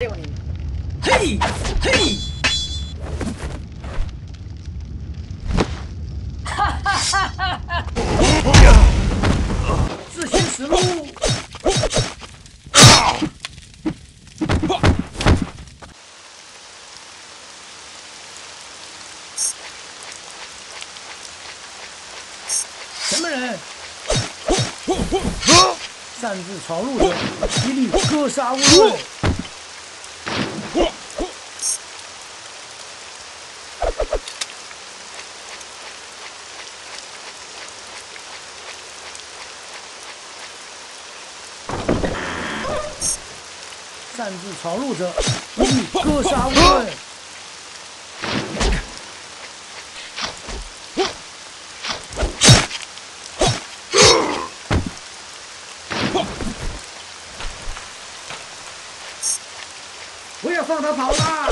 六你，嘿，嘿，哈哈哈哈哈！自寻死路。什么人？擅自闯入者，一律格杀勿论。 擅自闯入者，一律格杀勿论。不要放他跑啦！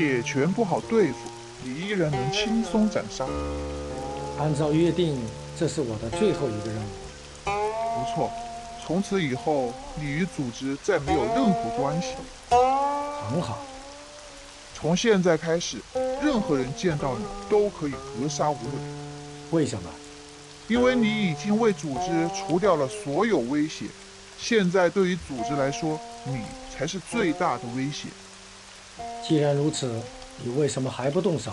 且全不好对付，你依然能轻松斩杀。按照约定，这是我的最后一个任务。不错，从此以后你与组织再没有任何关系。很好。从现在开始，任何人见到你都可以格杀无论。为什么？因为你已经为组织除掉了所有威胁，现在对于组织来说，你才是最大的威胁。既然如此，你为什么还不动手？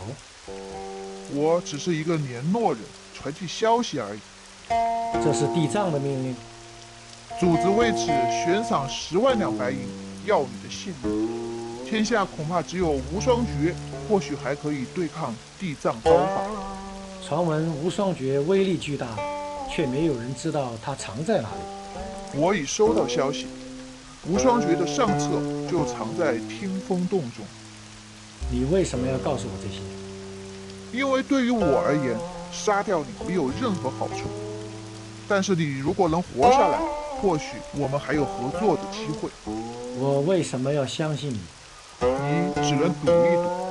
我只是一个联络人，传递消息而已。这是地藏的命令。组织为此悬赏10万两白银，要你的性命。天下恐怕只有无双诀，或许还可以对抗地藏刀法。 传闻无双诀威力巨大，却没有人知道它藏在哪里。我已收到消息，无双诀的上册就藏在听风洞中。你为什么要告诉我这些？因为对于我而言，杀掉你没有任何好处。但是你如果能活下来，或许我们还有合作的机会。我为什么要相信你？你只能赌一赌。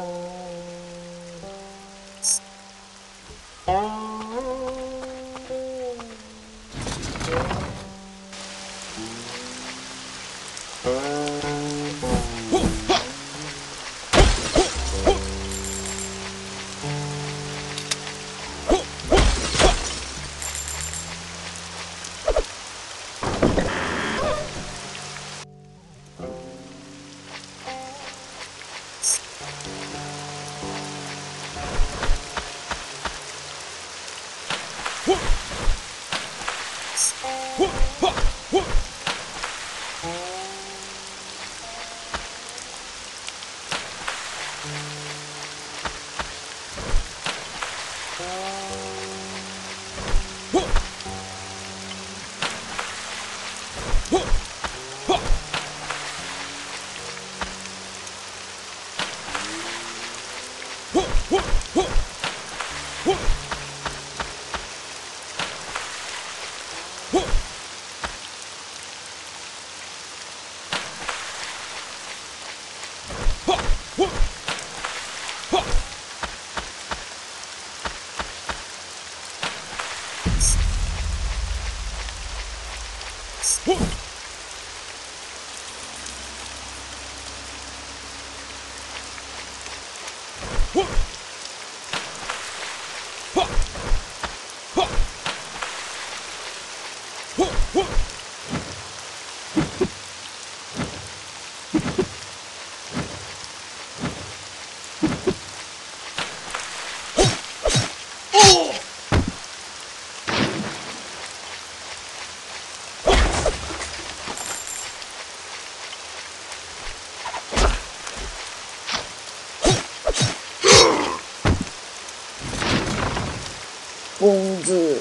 公子，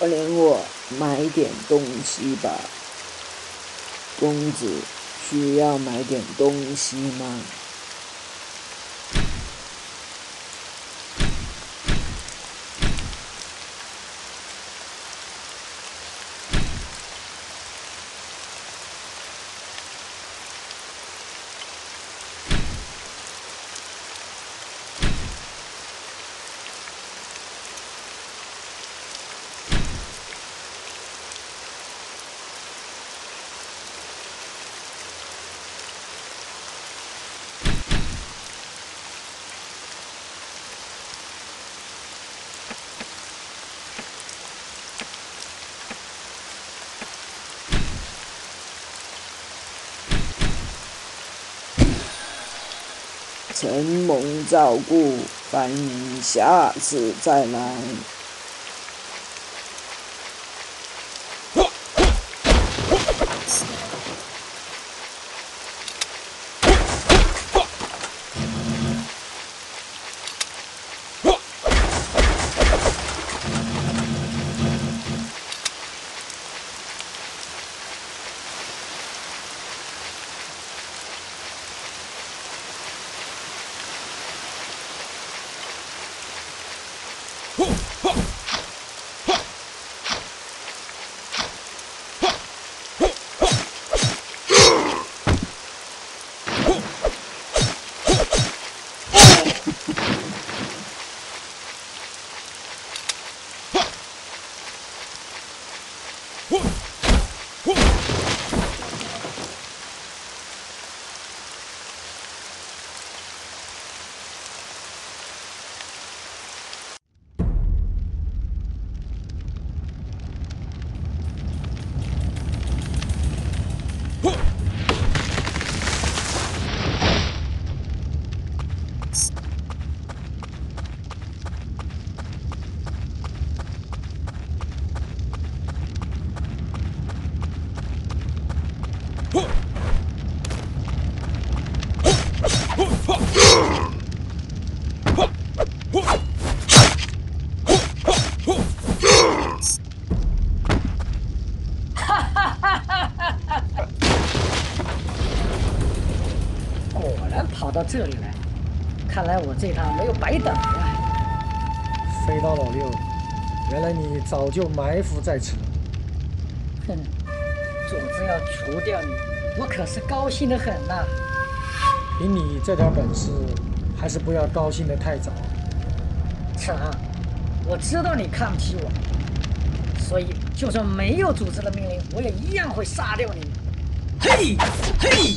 可怜我，买点东西吧。公子，需要买点东西吗？ 承蒙照顾，烦您下次再来。 Ho! 然跑到这里来，看来我这趟没有白等啊！飞刀老六，原来你早就埋伏在此。哼，总之要除掉你，我可是高兴得很呐！以你这点本事，还是不要高兴得太早。成，我知道你看不起我，所以就算没有组织的命令，我也一样会杀掉你。嘿，嘿！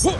Huh!